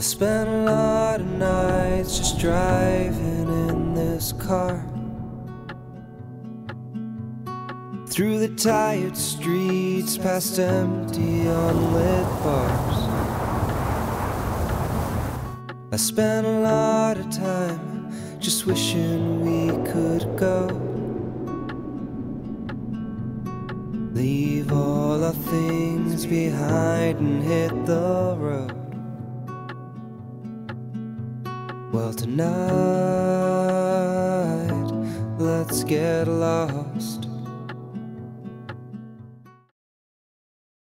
I spent a lot of nights just driving in this car, through the tired streets, past empty unlit bars. I spent a lot of time just wishing we could go, leave all our things behind and hit the road. Well, tonight, let's get lost.